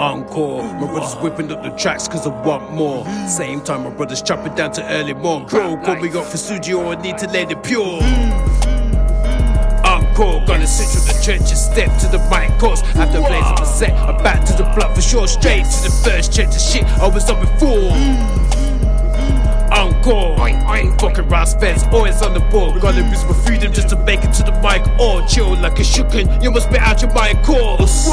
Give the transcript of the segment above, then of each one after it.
encore. My brother's whipping up the tracks cause I want more. Same time my brother's chopping down to early morn. Bro, call me up for studio, I need to lay the pure. Encore, gonna sit with the church and step to the right course. After blaze up the set, I'm back to the block for sure. Straight to the first church of shit I was on before. Encore, I ain't fucking Ross fence, always on the ball. Gotta lose my freedom just to make it to the mic or chill like a shookin'. You must be out your mind course.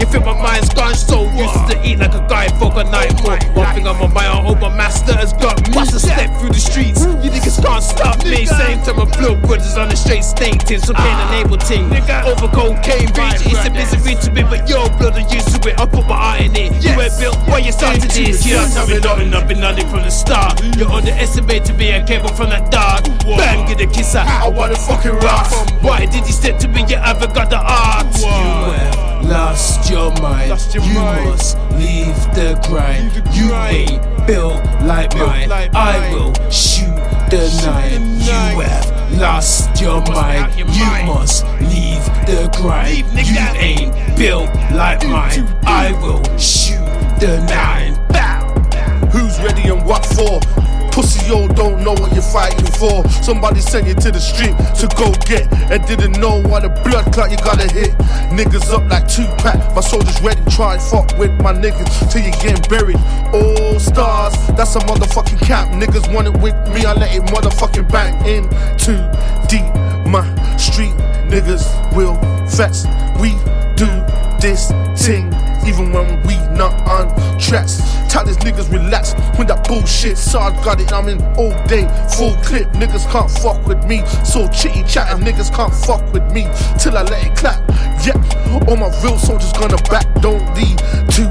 You feel my mind's gone, so used to eat like a guy, fuck a night more. One thing on my mind, I hope my master has got me. Must have stepped through the streets, you niggas can't stop me. Same time my blood brothers on the straight state team, so pain enable team. Over cocaine, bitch, it's a misery to me, but your blood are used to it. I put my heart in it, you ain't built when you started this. You don't tell me nothing, I've been on it from the start. You underestimated me, I came up from that dark. Bang, get a kisser, I wanna fucking rock. Why did you step to me, you haven't got the art? You lost your mind, must leave the grind. You ain't built like mine, I will shoot the night. You have lost your mind, you must leave the grind. You ain't built like mine, I will shoot the night. Who's ready and what for? Pussy, yo, don't know what you're fighting for. Somebody sent you to the street to go get, and didn't know what a blood clot you gotta hit. Niggas up like Tupac, my soldiers ready. Try and fuck with my niggas till you're getting buried. All stars, that's a motherfucking cap. Niggas want it with me, I let it motherfucking bang in too deep. My street niggas will flex. We do this thing even when we not on tracks. Tell these niggas relax when that bullshit side got it. I'm in all day, full clip. Niggas can't fuck with me, so chitty chatting. Niggas can't fuck with me till I let it clap. Yep, all my real soldiers gonna back. Don't need to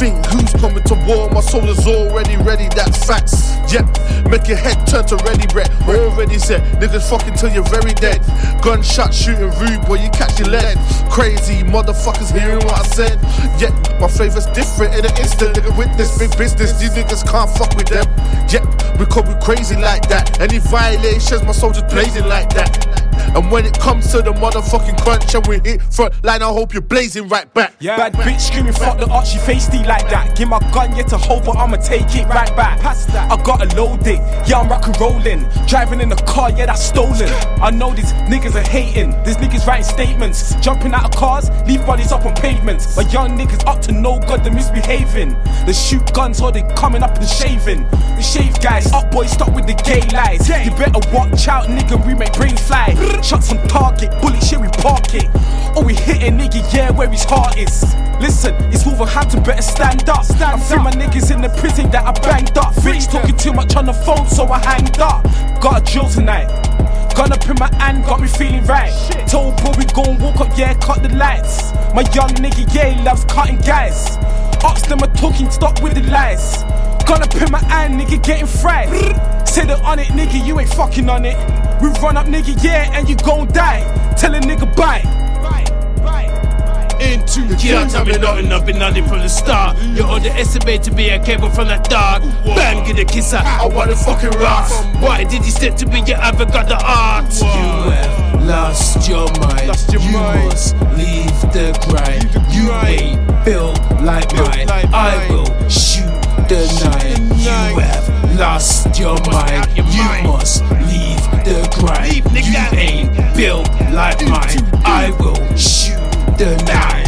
think who's coming to war. My soul is already ready, that's facts. Yep, make your head turn to ready bread. Already said, niggas fucking till you're very dead. Gunshot shooting rude, boy, you catch your lead. Crazy motherfuckers hearing what I said. Yep, my flavor's different in an instant, nigga, with this big business. These niggas can't fuck with them. Yep, because we crazy like that. Any violations, my soldiers blazing like that. And when it comes to the motherfucking crunch and we hit front line, I hope you're blazing right back. Yeah. Bad bitch screaming, fuck the arch, she faced it like that. Give my gun, yet to hold, but I'ma take it right back. I gotta load it, yeah, I'm rock and rolling. Driving in the car, yeah, that's stolen. I know these niggas are hating, these niggas writing statements. Jumping out of cars, leave bodies up on pavements. But young niggas up to no good, they're misbehaving. They shoot guns or they coming up and shaving. The shave guys, up boys, stop with the gay lies. You better watch out, nigga, we make brains fly. Shots on target, bullet shit, we park it. Oh, we hitting nigga, yeah, where his heart is. Listen, it's Wolverhampton, better stand up. I feel my niggas in the prison that I banged up. Bitch talking too much on the phone, so I hanged up. Got a drill tonight, gun up in my hand, got me feeling right. Told bro we gon' walk up, yeah, cut the lights. My young nigga, yeah, he loves cutting guys. Ops them are talking, stop with the lies. Gun up in my hand, nigga, getting fried. Say they're on it, nigga, you ain't fucking on it. We run up, nigga, yeah, and you gon' die. Tell a nigga bye. Into the you don't tell me nothing, I've been on it from the start. You underestimated me, I came up from that dark. Bang, get a kisser, I wanna fucking rock. Why did you step to me, you haven't got the art? You have lost your mind, you must leave the grind. You ain't built like mine, I will shoot the night. You have lost your mind, you must leave the grind. You ain't built like mine, I will shoot the night.